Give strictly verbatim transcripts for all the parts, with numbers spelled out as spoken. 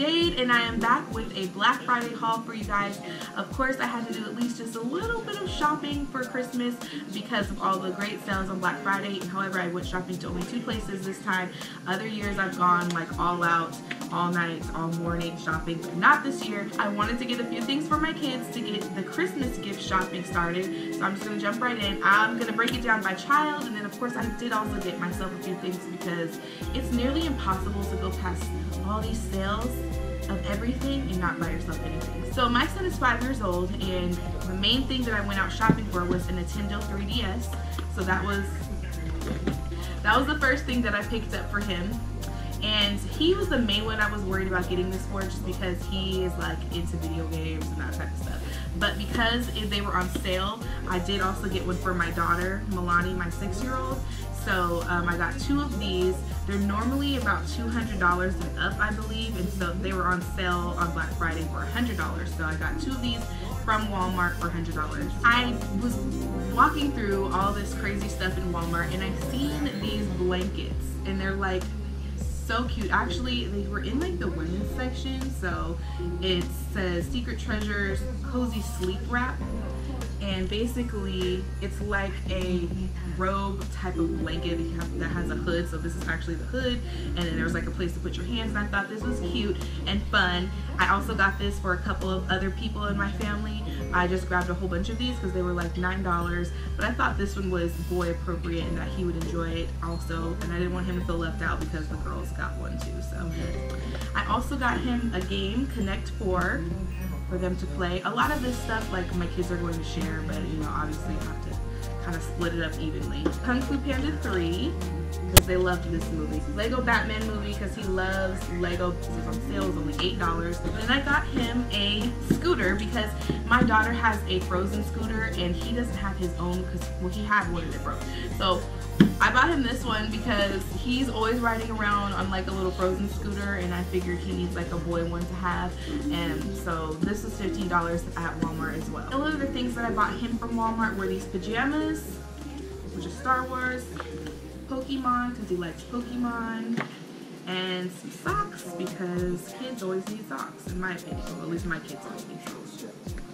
Jade, and I am back with a Black Friday haul for you guys. Of course, I had to do at least just a little bit of shopping for Christmas because of all the great sales on Black Friday. However, I went shopping to only two places this time. Other years I've gone like all out, all night, all morning shopping, but not this year. I wanted to get a few things for my kids to get the Christmas gift shopping started, so I'm just gonna jump right in. I'm gonna break it down by child, and then of course I did also get myself a few things because it's nearly impossible to go past all these sales of everything and not buy yourself anything. So my son is five years old, and the main thing that I went out shopping for was a Nintendo three D S. So that was that was the first thing that I picked up for him. And he was the main one I was worried about getting this for, just because he is like into video games and that type of stuff. But because they were on sale, I did also get one for my daughter, Milani, my six-year-old. So um, I got two of these. They're normally about two hundred dollars and up, I believe, and so they were on sale on Black Friday for one hundred dollars. So I got two of these from Walmart for one hundred dollars. I was walking through all this crazy stuff in Walmart, and I seen these blankets, and they're like so cute. Actually, they were in like the women's section, so it says Secret Treasures Cozy Sleep Wrap. And basically, it's like a robe type of blanket that has a hood. So this is actually the hood. And then there was like a place to put your hands. And I thought this was cute and fun. I also got this for a couple of other people in my family. I just grabbed a whole bunch of these because they were like nine dollars. But I thought this one was boy appropriate and that he would enjoy it also. And I didn't want him to feel left out because the girls got one too. So I also got him a game, Connect four. For them to play. A lot of this stuff, like, my kids are going to share, but you know, obviously you have to kind of split it up evenly. Kung Fu Panda three, because they loved this movie. Lego Batman movie, because he loves Lego. This is on sale, it was only eight dollars. And then I got him a scooter, because my daughter has a Frozen scooter, and he doesn't have his own, because, well, he had one and it broke. So I bought him this one because he's always riding around on like a little Frozen scooter, and I figured he needs like a boy one to have. And so this was fifteen dollars at Walmart as well. One of the things that I bought him from Walmart were these pajamas, which are Star Wars, Pokemon, because he likes Pokemon, and some socks, because kids always need socks, in my opinion. Well, at least my kids always need socks.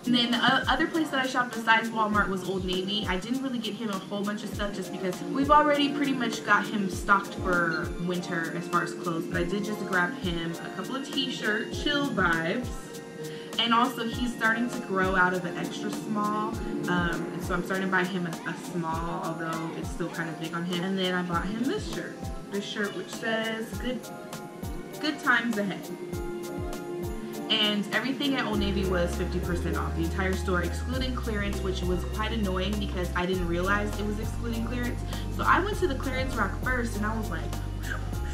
And then the other place that I shopped besides Walmart was Old Navy. I didn't really get him a whole bunch of stuff just because we've already pretty much got him stocked for winter as far as clothes. But I did just grab him a couple of t-shirts, chill vibes. And also, he's starting to grow out of an extra small. Um, and so I'm starting to buy him a, a small, although it's still kind of big on him. And then I bought him this shirt. This shirt which says, good, good times ahead. And everything at Old Navy was fifty percent off, the entire store, excluding clearance, which was quite annoying because I didn't realize it was excluding clearance. So I went to the clearance rack first, and I was like,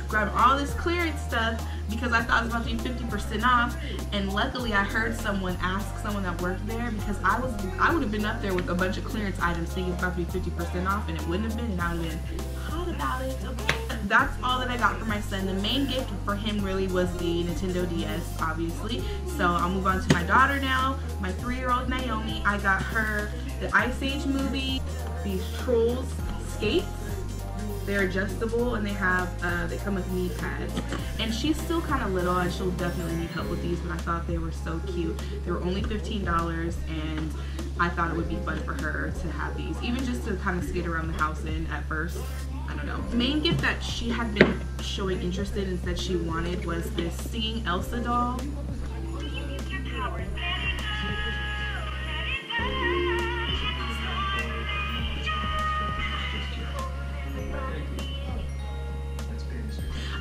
grab all this clearance stuff because I thought it was about to be fifty percent off. And luckily, I heard someone ask someone that worked there, because I was I would have been up there with a bunch of clearance items thinking it's about to be fifty percent off, and it wouldn't have been, and I would have been hot about it. Okay. That's all that I got for my son. The main gift for him really was the Nintendo D S, obviously. So I'll move on to my daughter now, my three-year-old Naomi. I got her the Ice Age movie, these Trolls skates. They're adjustable, and they have uh, they come with knee pads. And she's still kind of little, and she'll definitely need help with these, but I thought they were so cute. They were only fifteen dollars, and I thought it would be fun for her to have these, even just to kind of skate around the house in at first. I don't know. The main gift that she had been showing interest in and said she wanted was this singing Elsa doll.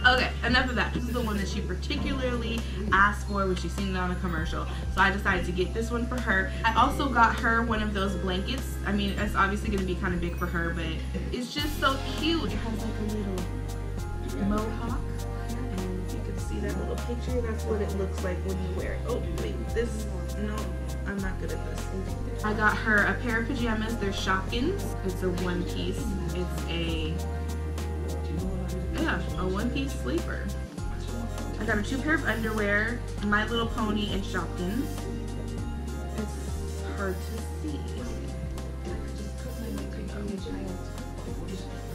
Okay, enough of that. This is the one that she particularly asked for when she seen it on a commercial. So I decided to get this one for her. I also got her one of those blankets. I mean, it's obviously going to be kind of big for her, but it's just so cute. It has like a little mohawk, and you can see that little picture. That's what it looks like when you wear it. Oh, wait, this, no, I'm not good at this. I got her a pair of pajamas. They're Shopkins. It's a one piece. It's a... yeah, a one-piece sleeper. I got a two pair of underwear, My Little Pony, and Shopkins. It's hard to see.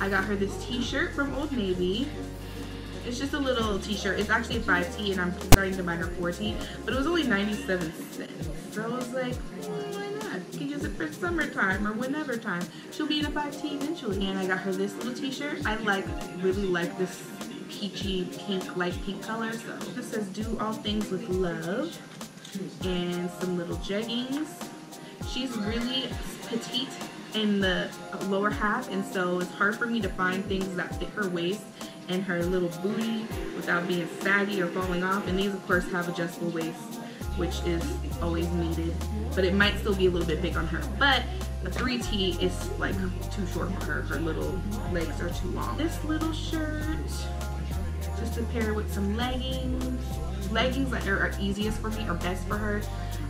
I got her this t-shirt from Old Navy, It's just a little t-shirt. It's actually a five T and I'm starting to buy her four T, but it was only ninety-seven cents. So I was like, well, why not? You can use it for summertime or whenever time. She'll be in a five T eventually. And I got her this little t-shirt. I like, really like this peachy pink, light pink color. So this says, do all things with love. And some little jeggings. She's really petite in the lower half, and so it's hard for me to find things that fit her waist and her little booty without being saggy or falling off. And these of course have adjustable waists, which is always needed, but it might still be a little bit big on her. But a three T is like too short for her. Her little legs are too long. This little shirt, just to pair with some leggings. Leggings that are easiest for me or best for her.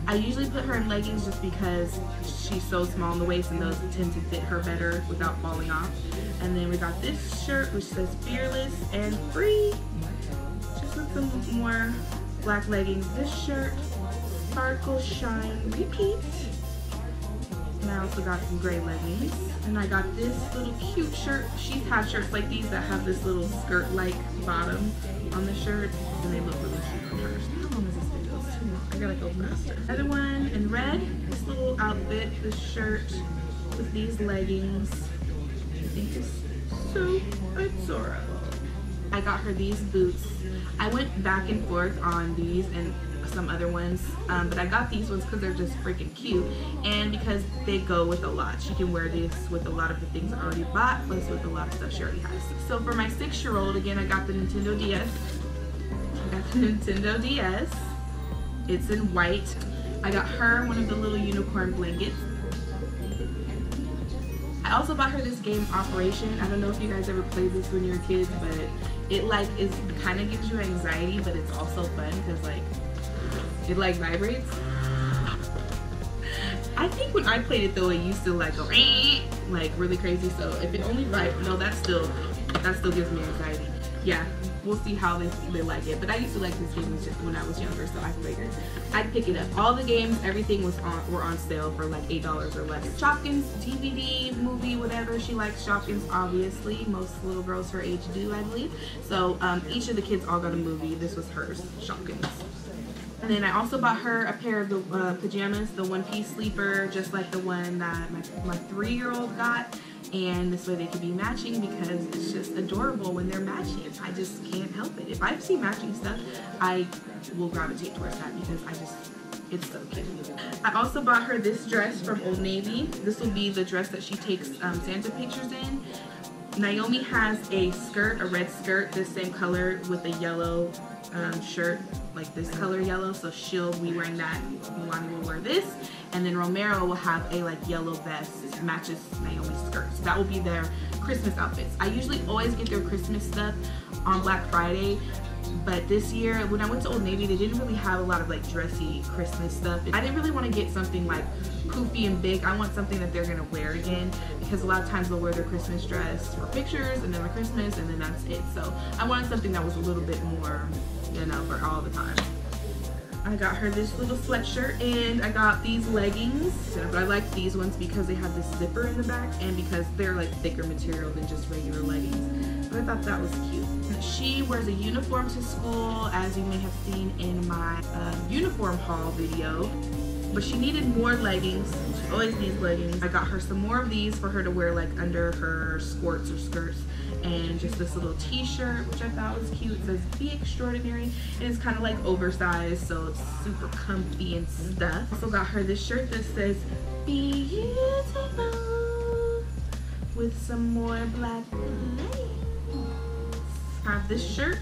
I usually put her in leggings just because she's so small in the waist and those tend to fit her better without falling off. And then we got this shirt which says fearless and free. Just with some more black leggings. This shirt, sparkle, shine, repeat. And I also got some gray leggings. And I got this little cute shirt. She's had shirts like these that have this little skirt-like bottom on the shirt, and they look really cute on her. How long is this video? It's too long. I gotta go faster. Another one in red. This little outfit, this shirt with these leggings. I think it's so adorable. I got her these boots. I went back and forth on these and some other ones, um, but I got these ones because they're just freaking cute and because they go with a lot. She can wear this with a lot of the things I already bought, plus with a lot of stuff she already has. So for my six-year-old, again, I got the Nintendo D S. I got the Nintendo D S. It's in white. I got her one of the little unicorn blankets. I also bought her this game, Operation. I don't know if you guys ever played this when you were kids, but it like is kind of gives you anxiety, but it's also fun because like it like vibrates. I think when I played it though, it used to like go like really crazy. So if it only like no, that still that still gives me anxiety. Yeah, we'll see how they, they like it. But I used to like this game when I was younger, so I figured I'd pick it up. All the games, everything was on were on sale for like eight dollars or less. Shopkins D V D, movie, whatever she likes. Shopkins, obviously, most little girls her age do, I believe. So um, each of the kids all got a movie. This was hers, Shopkins. And then I also bought her a pair of the uh, pajamas, the one-piece sleeper, just like the one that my, my three-year-old got. And this way they could be matching because it's just adorable when they're matching. I just can't help it. If I see matching stuff, I will gravitate towards that because I just, it's so cute. I also bought her this dress from Old Navy. This will be the dress that she takes um, Santa pictures in. Naomi has a skirt, a red skirt, the same color with a yellow um, shirt, like this color yellow, so she'll be wearing that. Milani will wear this, and then Romero will have a like yellow vest, matches Naomi's skirt. So that will be their Christmas outfits. I usually always get their Christmas stuff on Black Friday, but this year when I went to Old Navy, they didn't really have a lot of like dressy Christmas stuff. I didn't really want to get something like poofy and big. I want something that they're going to wear again, because a lot of times they'll wear their Christmas dress for pictures and then for Christmas and then that's it. So I wanted something that was a little bit more, you know, for all the time. I got her this little sweatshirt and I got these leggings, but I like these ones because they have this zipper in the back and because they're like thicker material than just regular leggings. But I thought that was cute. She wears a uniform to school, as you may have seen in my uh, uniform haul video. But she needed more leggings. She always needs leggings. I got her some more of these for her to wear like under her skirts or skirts, and just this little t-shirt which I thought was cute. It says be extraordinary and it's kind of like oversized, so it's super comfy and stuff. Also got her this shirt that says beautiful with some more black leggings. I have this shirt.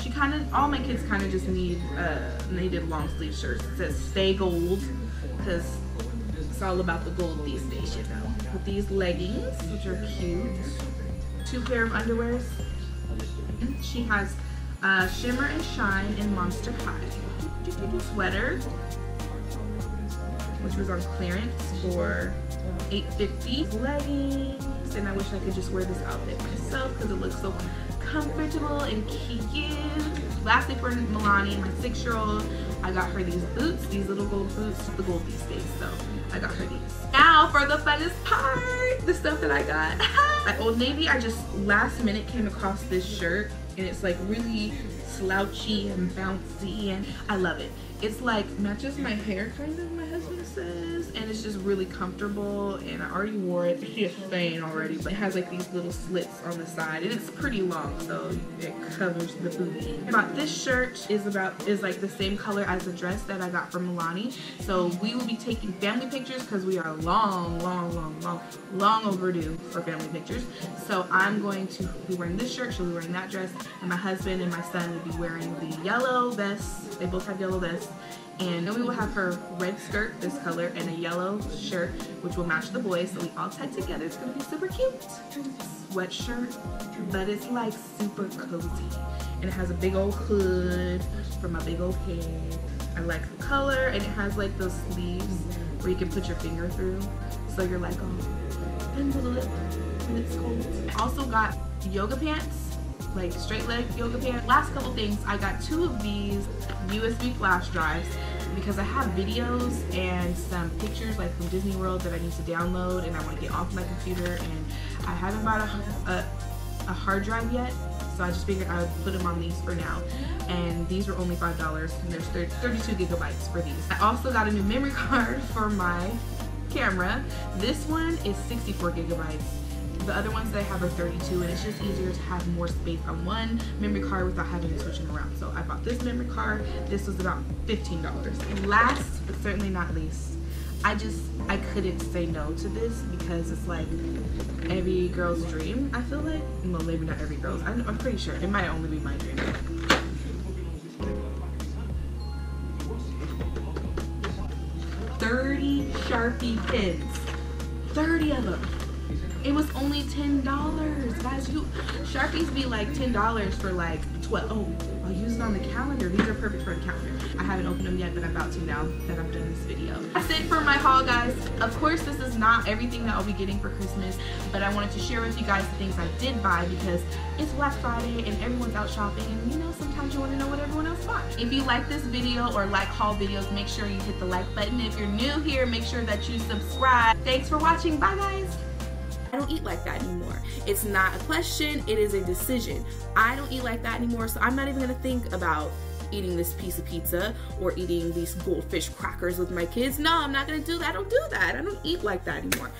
She kind of, all my kids kind of just need, uh, needed long sleeve shirts. It says stay gold, because it's all about the gold these days, you know. With these leggings, which are cute. Two pair of underwears. She has uh, Shimmer and Shine and Monster High. Sweater, which was on clearance for eight fifty. Leggings, and I wish I could just wear this outfit myself because it looks so comfortable and cute. Lastly, for Milani, my six-year-old, I got her these boots, these little gold boots, the gold these days, so I got her these. Now for the funnest part, the stuff that I got. At Old Navy, I just last minute came across this shirt and it's like really slouchy and bouncy, and I love it. It's like matches my hair kind of, my husband says, and it's just really comfortable, and I already wore it. She is saying already, but it has like these little slits on the side, and it's pretty long, so it covers the booty. I bought this shirt, is about is like the same color as the dress that I got from Milani, so we will be taking family pictures because we are long, long, long, long, long overdue for family pictures. So I'm going to be wearing this shirt, she'll be wearing that dress, and my husband and my son will be wearing the yellow vest. They both have yellow vests. And then we will have her red skirt, this color, and a yellow shirt, which will match the boys. So we all tie together. It's gonna be super cute. Sweatshirt, but it's like super cozy. And it has a big old hood for my big old head. I like the color, and it has like those sleeves where you can put your finger through. So you're like, oh, envelope, and it's cold. I also got yoga pants, like straight leg yoga pants. Last couple things, I got two of these U S B flash drives because I have videos and some pictures like from Disney World that I need to download, and I want to get off my computer, and I haven't bought a, a, a hard drive yet, so I just figured I would put them on these for now. And these were only five dollars, and there's thirty-two gigabytes for these. I also got a new memory card for my camera. This one is sixty-four gigabytes. The other ones that I have are thirty-two, and it's just easier to have more space on one memory card without having to switch them around. So I bought this memory card. This was about fifteen dollars. And last, but certainly not least, I just, I couldn't say no to this because it's like every girl's dream, I feel like. Well, maybe not every girl's. I'm, I'm pretty sure. It might only be my dream. thirty Sharpie pins. thirty of them. It was only ten dollars, guys. You Sharpies be like ten dollars for like twelve. Oh, I'll use it on the calendar. These are perfect for the calendar. I haven't opened them yet, but I'm about to now that I'm doing this video. That's it for my haul, guys. Of course, this is not everything that I'll be getting for Christmas, but I wanted to share with you guys the things I did buy because it's Black Friday and everyone's out shopping, and you know, sometimes you want to know what everyone else bought. If you like this video or like haul videos, make sure you hit the like button. If you're new here, make sure that you subscribe. Thanks for watching. Bye, guys. I don't eat like that anymore. It's not a question, it is a decision. I don't eat like that anymore, so I'm not even gonna think about eating this piece of pizza or eating these goldfish crackers with my kids. No, I'm not gonna do that. I don't do that. I don't eat like that anymore.